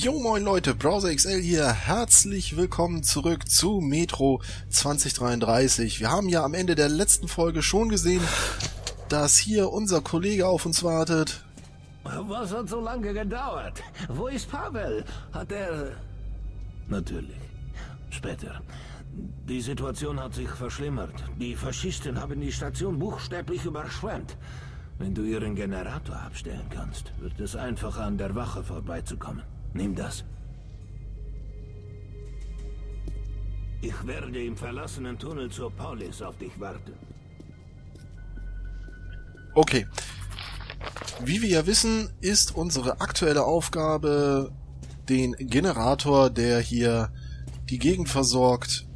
Jo moin Leute, BrowserXL hier, herzlich willkommen zurück zu Metro 2033. Wir haben ja am Ende der letzten Folge schon gesehen, dass hier unser Kollege auf uns wartet. Was hat so lange gedauert? Wo ist Pavel? Hat er... Natürlich. Später. Die Situation hat sich verschlimmert. Die Faschisten haben die Station buchstäblich überschwemmt. Wenn du ihren Generator abstellen kannst, wird es einfacher, an der Wache vorbeizukommen. Nimm das. Ich werde im verlassenen Tunnel zur Polis auf dich warten. Okay. Wie wir ja wissen, ist unsere aktuelle Aufgabe, den Generator, der hier die Gegend versorgt,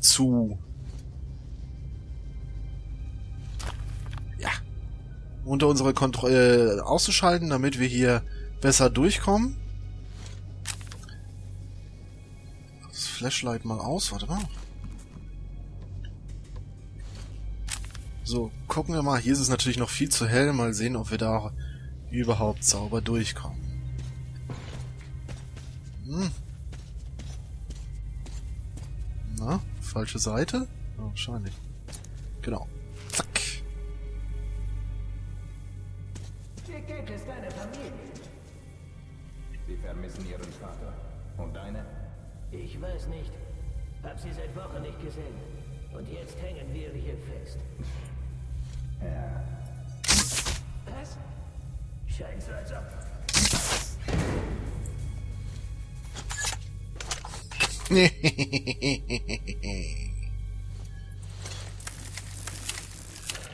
zu... unter unsere Kontrolle auszuschalten, damit wir hier besser durchkommen. Das Flashlight mal aus, warte mal. So, gucken wir mal. Hier ist es natürlich noch viel zu hell. Mal sehen, ob wir da überhaupt sauber durchkommen. Hm. Na, falsche Seite? Wahrscheinlich. Genau. Zack. Ist deine Familie? Sie vermissen ihren Vater. Und deine? Ich weiß nicht. Hab sie seit Wochen nicht gesehen. Und jetzt hängen wir hier fest. Ja. Was? Scheint so, als ob.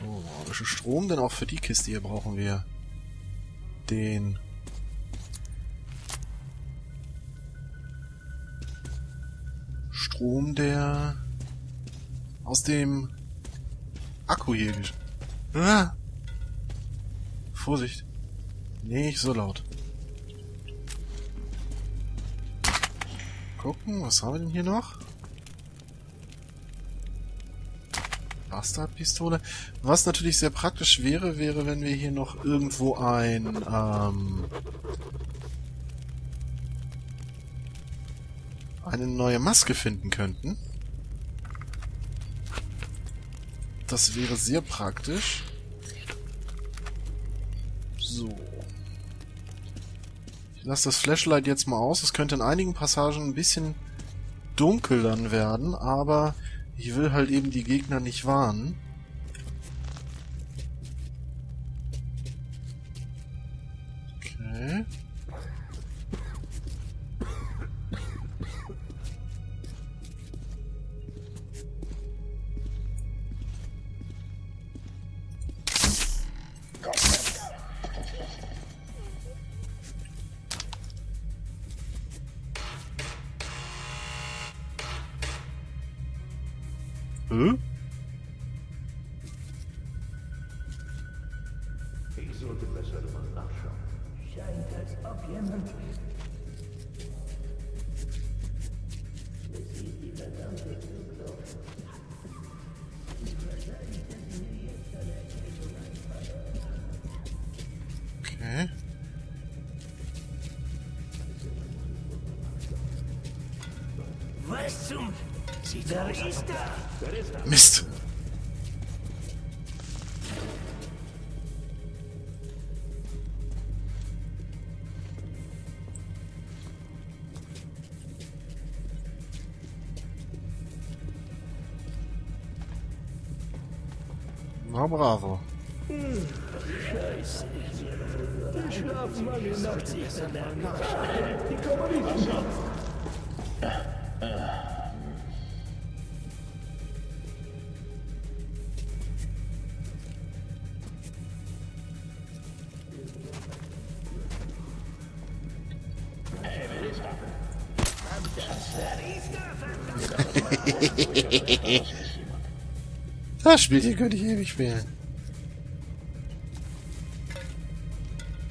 Oh, ein bisschen Strom, denn auch für die Kiste hier brauchen wir den. Strom, der aus dem Akku hier geht. Ah! Vorsicht. Nicht so laut. Gucken, was haben wir denn hier noch? Bastardpistole. Was natürlich sehr praktisch wäre, wenn wir hier noch irgendwo ein eine neue Maske finden könnten. Das wäre sehr praktisch. So. Ich lasse das Flashlight jetzt mal aus. Es könnte in einigen Passagen ein bisschen dunkel dann werden, aber ich will halt eben die Gegner nicht warnen. Okay. Ich sollte besser mal nachschauen. Scheint, als ob jemand... Es sieht die verdammte Zugluft. Wahrscheinlich hätten wir jetzt eine Erklärung einfallen. Okay. Was zum... Da ist er! Mist! Na bravo! Scheiße! Die schlafen mal in der Nacht. Die kommen nicht mehr. Das Spiel hier könnte ich ewig spielen.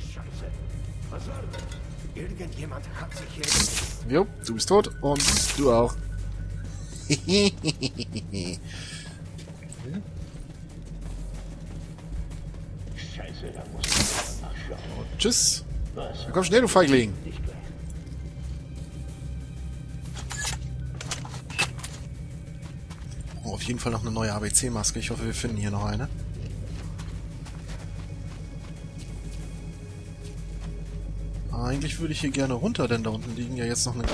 Scheiße. Was war das? Irgendjemand hat sich hier... Jo, du bist tot und du auch. Scheiße, da muss ich nachschauen. Tschüss. Komm schnell, du Feigling. brauchen auf jeden Fall noch eine neue ABC-Maske. Ich hoffe, wir finden hier noch eine. Eigentlich würde ich hier gerne runter, denn da unten liegen ja jetzt noch eine...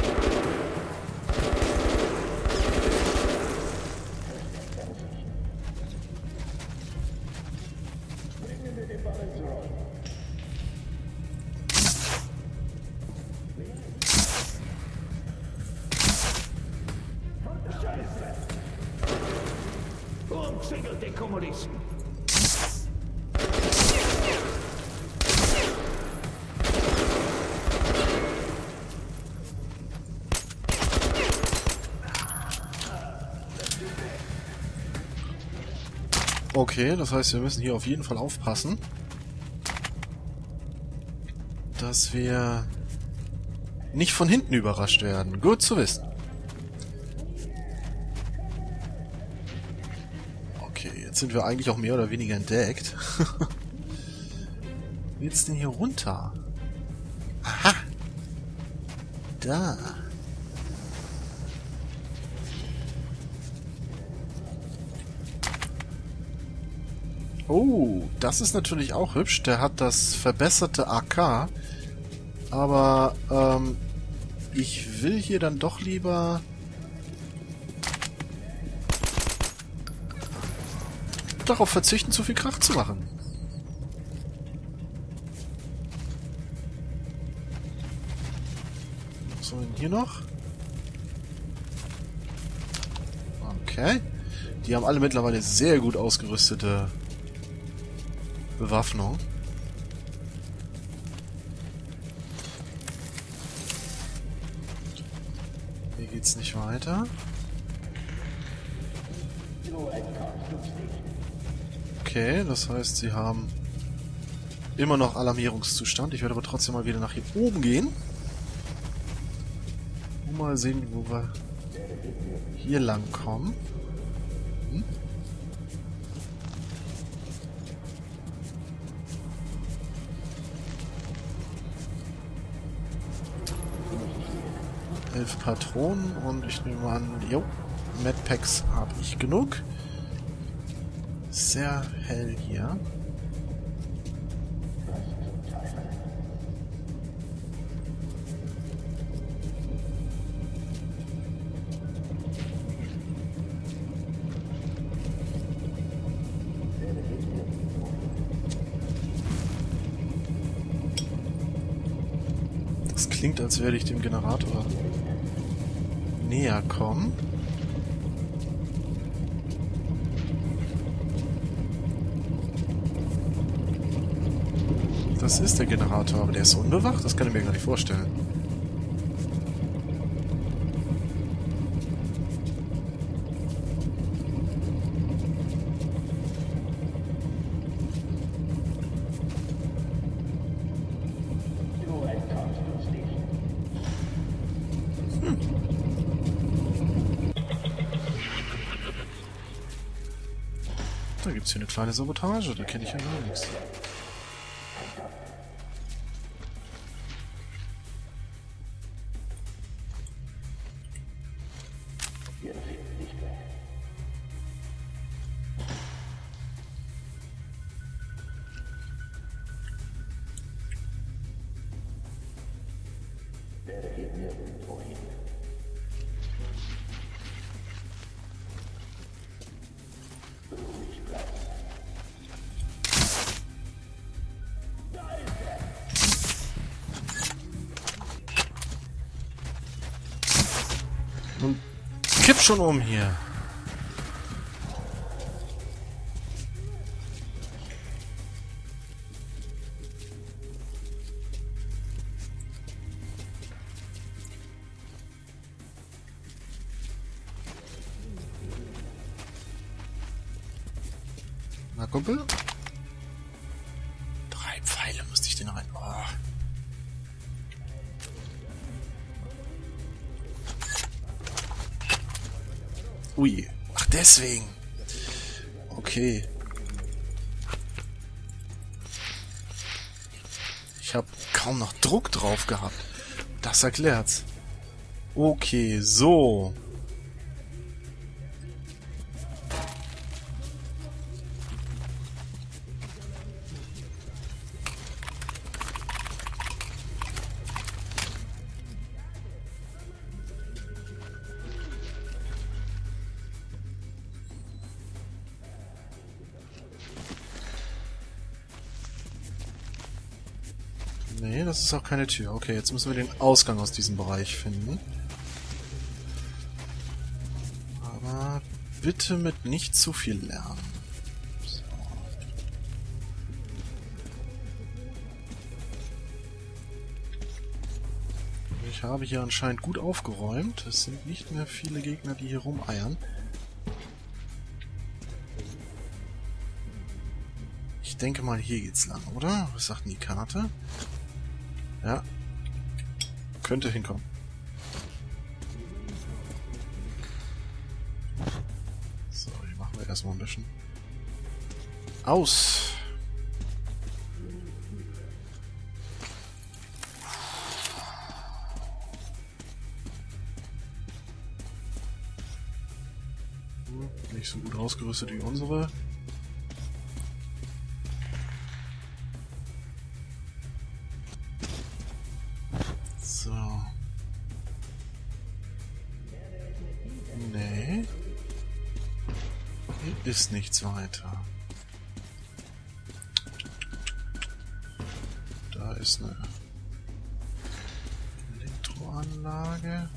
Okay, das heißt, wir müssen hier auf jeden Fall aufpassen, dass wir nicht von hinten überrascht werden. Gut zu wissen. Okay, jetzt sind wir eigentlich auch mehr oder weniger entdeckt. Wie geht's denn hier runter? Aha! Da! Oh, das ist natürlich auch hübsch. Der hat das verbesserte AK. Aber, ich will hier dann doch lieber... darauf verzichten, zu viel Krach zu machen. Was haben wir denn hier noch? Okay. Die haben alle mittlerweile sehr gut ausgerüstete... Bewaffnung. Hier geht's nicht weiter. Okay, das heißt, sie haben immer noch Alarmierungszustand. Ich werde aber trotzdem mal wieder nach hier oben gehen. Und mal sehen, wo wir hier lang kommen. Hm? Patronen und ich nehme an, jo, Medpacks habe ich genug. Sehr hell hier. Das klingt, als wäre ich dem Generator näher kommen. Das ist der Generator, aber der ist unbewacht? Das kann ich mir gar nicht vorstellen. Da gibt es hier eine kleine Sabotage, da kenne ich ja gar nichts. Und kipp schon um hier. Na, Kumpel? 3 Pfeile musste ich den rein. Oh. Ui. Ach, deswegen. Okay. Ich habe kaum noch Druck drauf gehabt. Das erklärt's. Okay, so. das ist auch keine Tür. Okay, jetzt müssen wir den Ausgang aus diesem Bereich finden. Aber bitte mit nicht zu viel Lärm. So. Ich habe hier anscheinend gut aufgeräumt. Es sind nicht mehr viele Gegner, die hier rumeiern. Ich denke mal, hier geht's lang, oder? Was sagt denn die Karte? Ja. Könnte hinkommen. So, hier machen wir erstmal ein bisschen. Aus! Nicht so gut ausgerüstet wie unsere. Ist nichts weiter. Da ist eine Elektroanlage.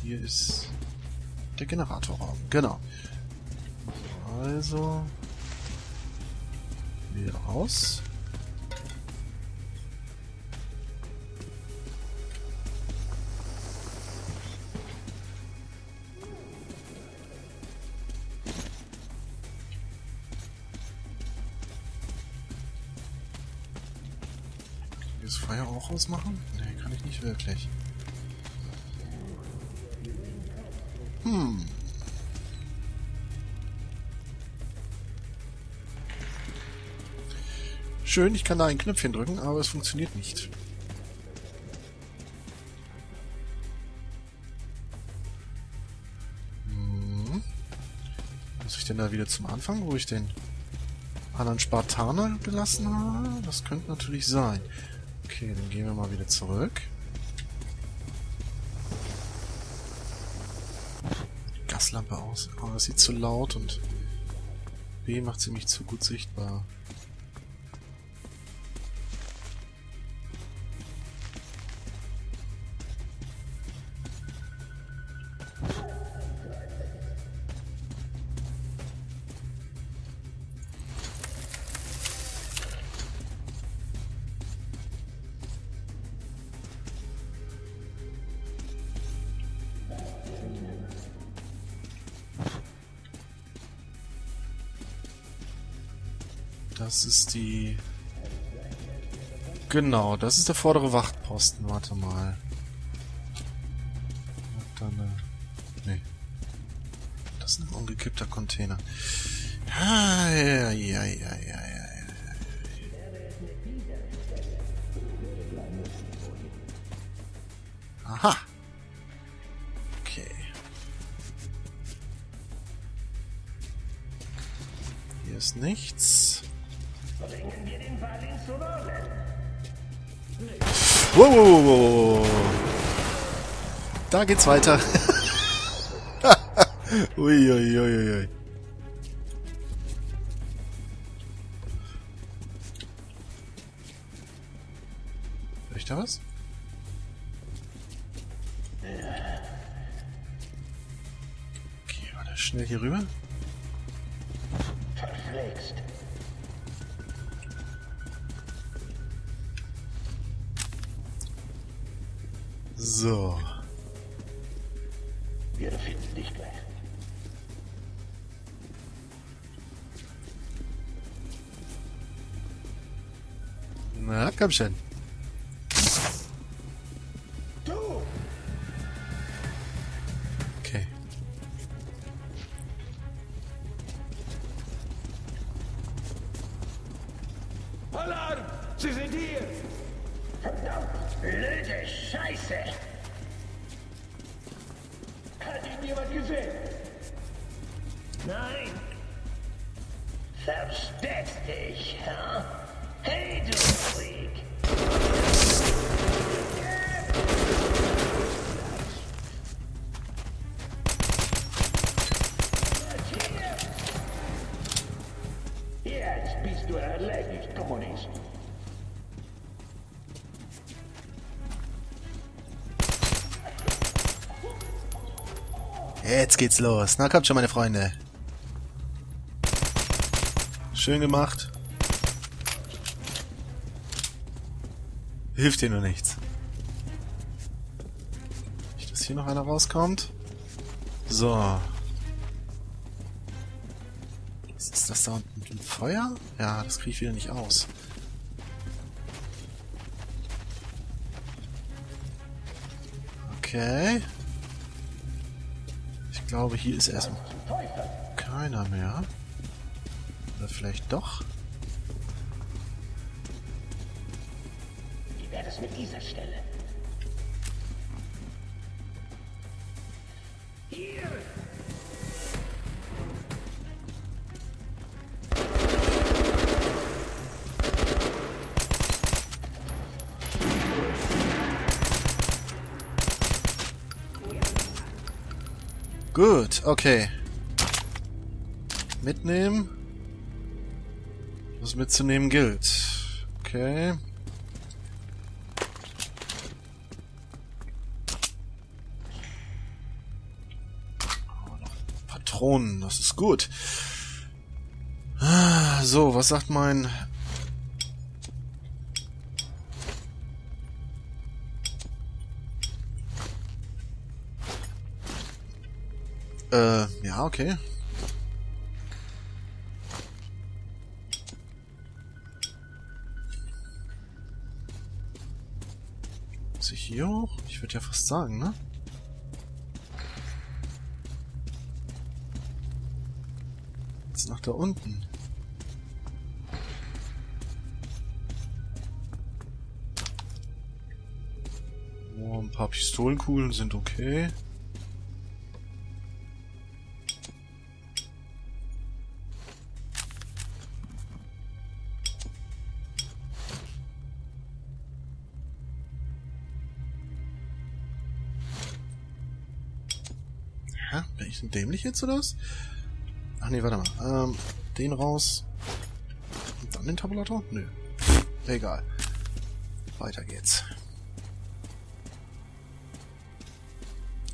Hier ist der Generatorraum. Genau. Also wieder raus. Feuer auch ausmachen? Ne, kann ich nicht wirklich. Hm. Schön, ich kann da ein Knöpfchen drücken, aber es funktioniert nicht. Hm. Muss ich denn da wieder zum Anfang, wo ich den anderen Spartaner gelassen habe? Das könnte natürlich sein. Okay, dann gehen wir mal wieder zurück. Die Gaslampe aus. Oh, das sieht zu laut und B macht sie mich zu gut sichtbar. Das ist die... Genau, das ist der vordere Wachtposten. Warte mal. Nee. Das ist ein umgekippter Container. Ah, ja. Aha. Okay. Hier ist nichts. Wow. Da geht's weiter. Uiuiuiui. Hör ich da was? Okay, warte, schnell hier rüber. Verflixt. So. Wir finden dich gleich. Na, komm schon. Du. Okay. Alarm! Sie sind hier! Verdammt, blöde Scheiße! Hat ihn jemand gesehen? Nein! Versteck dich, huh? Hey, du Freak! Jetzt bist du erledigt, Kommunist! Jetzt geht's los. Na, kommt schon, meine Freunde. Schön gemacht. Hilft dir nur nichts. Nicht, dass hier noch einer rauskommt. So. Ist das da unten mit dem Feuer? Ja, das kriege ich wieder nicht aus. Okay. Ich glaube, hier ist erstmal keiner mehr. Oder vielleicht doch? Wie wäre das mit dieser Stelle? Hier! Gut, okay. Mitnehmen. Was mitzunehmen gilt. Okay. Oh, noch Patronen, das ist gut. So, was sagt mein... ja, okay. Muss ich hier hoch? Ich würde ja fast sagen, ne? Jetzt nach da unten. Oh, ein paar Pistolenkugeln sind okay. Dämlich jetzt oder was? Ach nee, warte mal. Den raus. Und dann den Tabulator? Nö. Egal. Weiter geht's.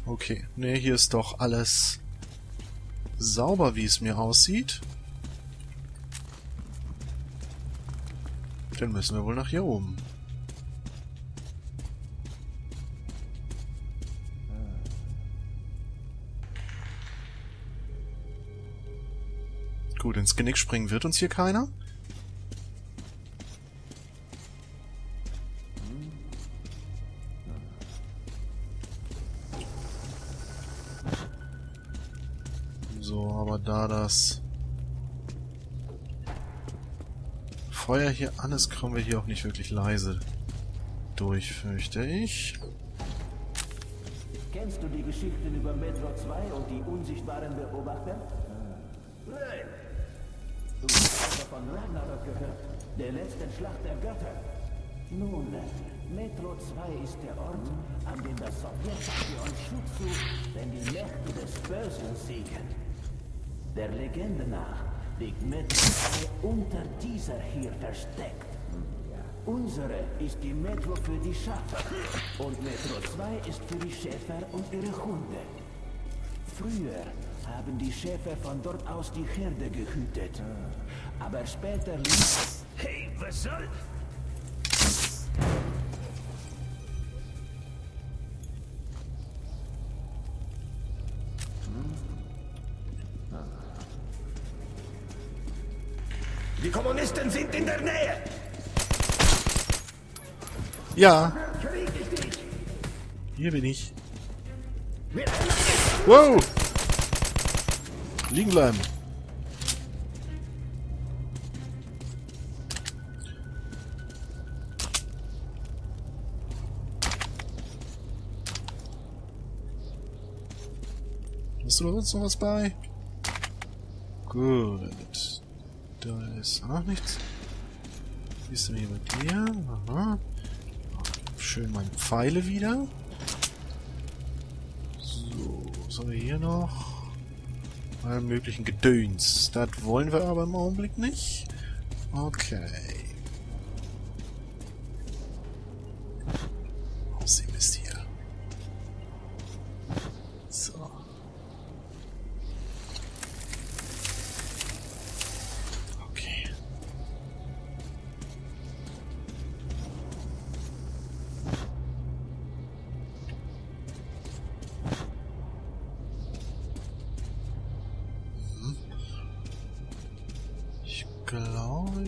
Okay. Ne, hier ist doch alles sauber, wie es mir aussieht. Dann müssen wir wohl nach hier oben. Gut, ins Genick springen wird uns hier keiner. So, aber da das Feuer hier an ist, kommen wir hier auch nicht wirklich leise durch, fürchte ich. Kennst du die Geschichten über Metro 2 und die unsichtbaren Beobachter? Nein! Du hast aber von Ragnarok gehört, der letzten Schlacht der Götter. Nun, Metro 2 ist der Ort, an dem das Sowjetunion Schutz sucht, wenn die Mächte des Bösen siegen. Der Legende nach liegt Metro 2 unter dieser hier versteckt. Unsere ist die Metro für die Schafe und Metro 2 ist für die Schäfer und ihre Hunde. Früher haben die Schäfer von dort aus die Herde gehütet. Aber später ließ... Hey, was soll... Die Kommunisten sind in der Nähe! Ja. Hier bin ich. Wow! Liegen bleiben. Hast du sonst noch was bei? Gut. Da ist auch nichts. Siehst du hier mit dir? Aha. Schön meine Pfeile wieder. So, was haben wir hier noch? Allen möglichen Gedöns. Das wollen wir aber im Augenblick nicht. Okay. Aussehen ist hier. So.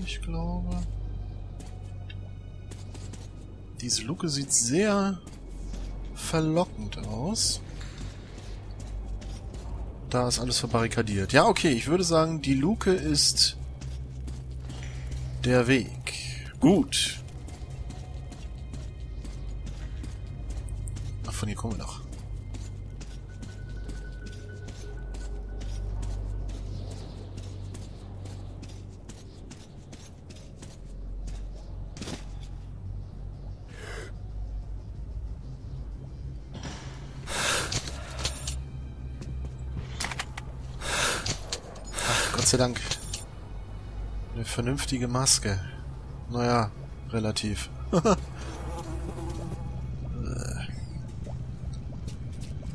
Ich glaube... Diese Luke sieht sehr verlockend aus. Da ist alles verbarrikadiert. Ja, okay, ich würde sagen, die Luke ist der Weg. Gut. Ach, von hier kommen wir noch. Gott sei Dank. Eine vernünftige Maske. Naja, relativ.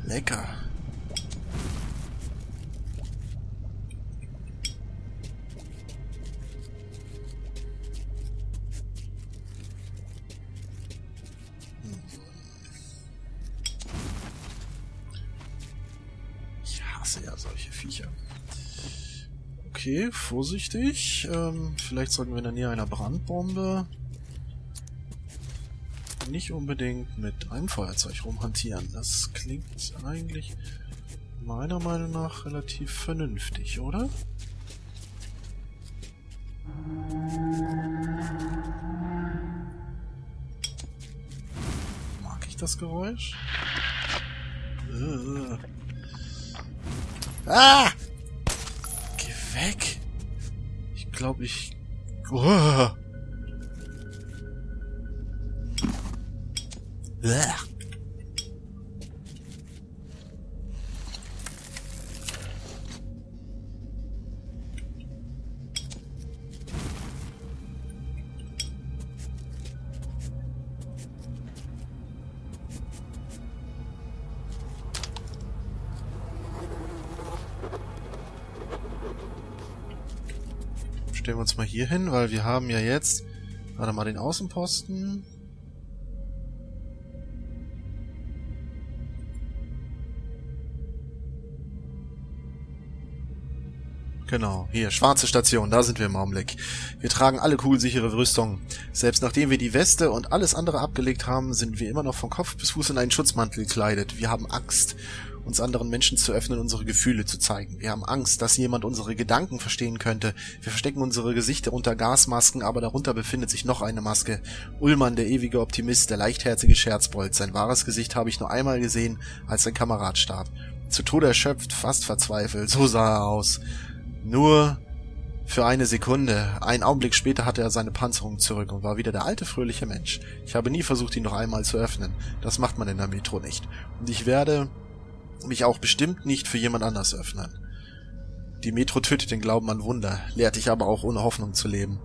Lecker. Ich hasse ja solche Viecher. Okay, vorsichtig. Vielleicht sollten wir in der Nähe einer Brandbombe nicht unbedingt mit einem Feuerzeug rumhantieren. Das klingt eigentlich meiner Meinung nach relativ vernünftig, oder? Mag ich das Geräusch? Ah! Weg? Ich glaube, ich... Uah. Uah. Stellen wir uns mal hier hin, weil wir haben ja jetzt... Warte mal, den Außenposten. Genau, hier, schwarze Station, da sind wir im Augenblick. Wir tragen alle kugelsichere Rüstung. Selbst nachdem wir die Weste und alles andere abgelegt haben, sind wir immer noch von Kopf bis Fuß in einen Schutzmantel gekleidet. Wir haben Angst, uns anderen Menschen zu öffnen, unsere Gefühle zu zeigen. Wir haben Angst, dass jemand unsere Gedanken verstehen könnte. Wir verstecken unsere Gesichter unter Gasmasken, aber darunter befindet sich noch eine Maske. Ullmann, der ewige Optimist, der leichtherzige Scherzbold. Sein wahres Gesicht habe ich nur einmal gesehen, als sein Kamerad starb. Zu Tode erschöpft, fast verzweifelt, so sah er aus. Nur für eine Sekunde. Einen Augenblick später hatte er seine Panzerung zurück und war wieder der alte, fröhliche Mensch. Ich habe nie versucht, ihn noch einmal zu öffnen. Das macht man in der Metro nicht. Und ich werde... mich auch bestimmt nicht für jemand anders öffnen. Die Metro tötet den Glauben an Wunder, lehrt dich aber auch ohne Hoffnung zu leben.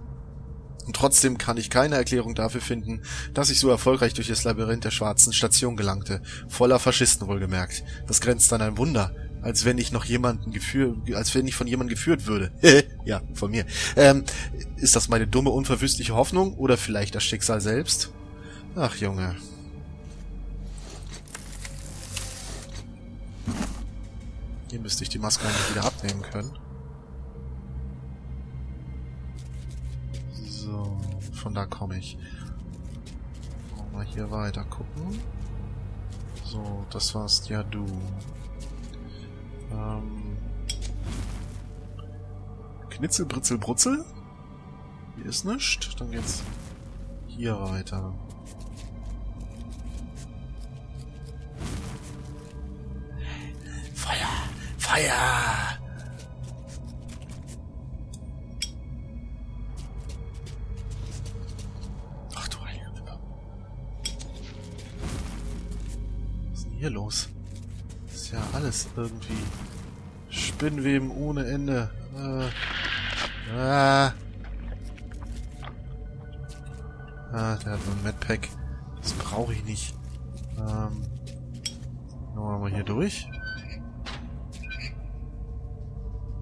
Und trotzdem kann ich keine Erklärung dafür finden, dass ich so erfolgreich durch das Labyrinth der schwarzen Station gelangte, voller Faschisten wohlgemerkt. Das grenzt an ein Wunder, als wenn ich von jemandem geführt würde. Ja, von mir. Ist das meine dumme, unverwüstliche Hoffnung oder vielleicht das Schicksal selbst? Ach, Junge. Hier müsste ich die Maske eigentlich wieder abnehmen können. So, von da komme ich. Mal hier weiter gucken. So, das war's. Ja, du. Knitzel, Britzel, Brutzel. Hier ist nichts. Dann geht's hier weiter. Ja. Ach du Heilige. Was ist denn hier los? Ist ja alles irgendwie... Spinnweben ohne Ende. Der hat nur ein Medpack. Das brauche ich nicht. Machen wir hier durch.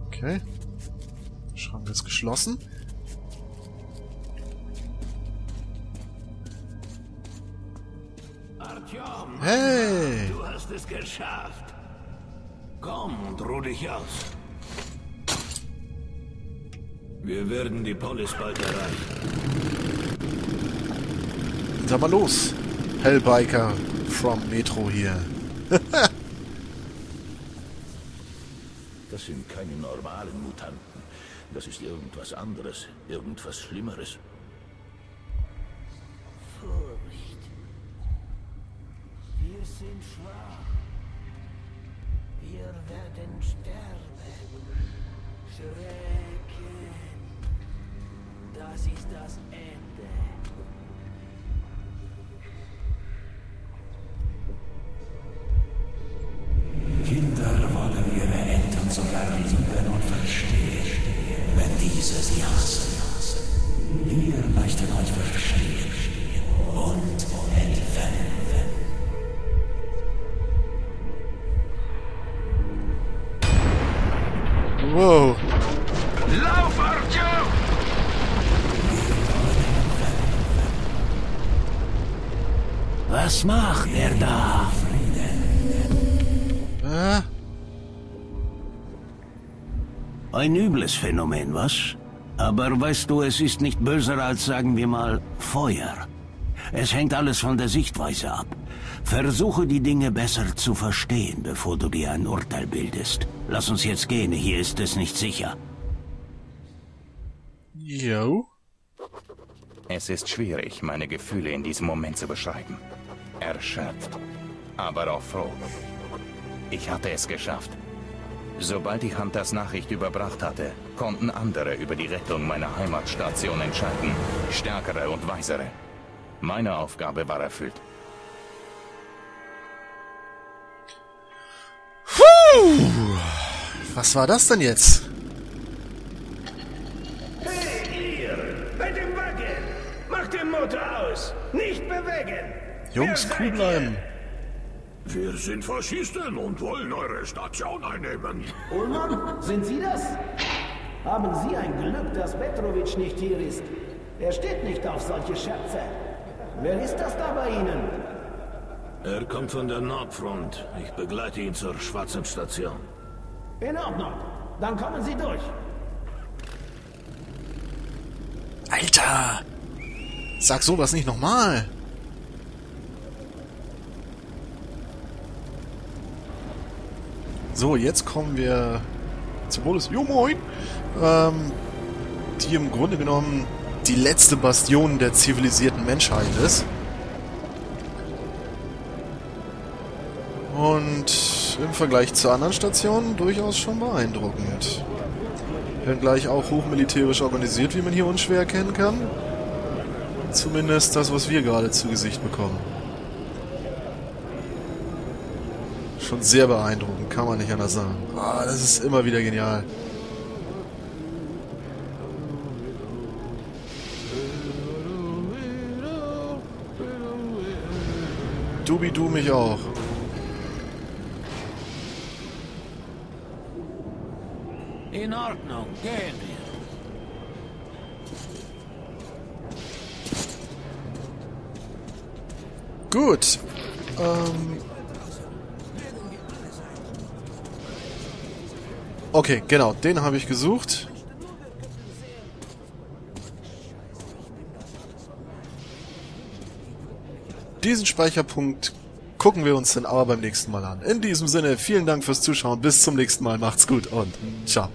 Okay. Schrank ist geschlossen. Artyom, hey! Du hast es geschafft. Komm und ruh dich aus. Wir werden die Polis bald erreichen. Sag mal los. Hellbiker from Metro hier. Das sind keine normalen Mutanten. Das ist irgendwas anderes, irgendwas Schlimmeres. Furcht. Wir sind schwach. Wir werden sterben. Schrecken. Das ist das Ende. Kinder wollen ihre Eltern sogar lieben und verstehen, wenn diese sie hassen. Wir möchten euch verstehen und helfen. Wow. Lauf, Artyom! Was macht er da? Ein übles Phänomen, was? Aber weißt du, es ist nicht böser als, sagen wir mal, Feuer. Es hängt alles von der Sichtweise ab. Versuche die Dinge besser zu verstehen, bevor du dir ein Urteil bildest. Lass uns jetzt gehen, hier ist es nicht sicher. Jo. Es ist schwierig, meine Gefühle in diesem Moment zu beschreiben. Erschöpft, aber auch froh. Ich hatte es geschafft. Sobald ich Hunters Nachricht überbracht hatte, konnten andere über die Rettung meiner Heimatstation entscheiden. Stärkere und weisere. Meine Aufgabe war erfüllt. Puh! Was war das denn jetzt? Hey, ihr! Bei dem Wagen! Macht den Motor aus! Nicht bewegen! Jungs, cool bleiben! Wir sind Faschisten und wollen eure Station einnehmen. Ullmann, sind Sie das? Haben Sie ein Glück, dass Petrovic nicht hier ist? Er steht nicht auf solche Scherze. Wer ist das da bei Ihnen? Er kommt von der Nordfront. Ich begleite ihn zur schwarzen Station. In Ordnung. Dann kommen Sie durch. Alter! Sag sowas nicht nochmal! So, jetzt kommen wir zu Polis. Jo, moin! Die im Grunde genommen die letzte Bastion der zivilisierten Menschheit ist. Und im Vergleich zu anderen Stationen durchaus schon beeindruckend. Wenngleich auch hochmilitärisch organisiert, wie man hier unschwer erkennen kann. Zumindest das, was wir gerade zu Gesicht bekommen. Schon sehr beeindruckend, kann man nicht anders sagen. Ah, das ist immer wieder genial. Dubi-du mich auch. In Ordnung, gehen wir. Gut. Okay, genau, den habe ich gesucht. Diesen Speicherpunkt gucken wir uns dann aber beim nächsten Mal an. In diesem Sinne, vielen Dank fürs Zuschauen, bis zum nächsten Mal, macht's gut und ciao.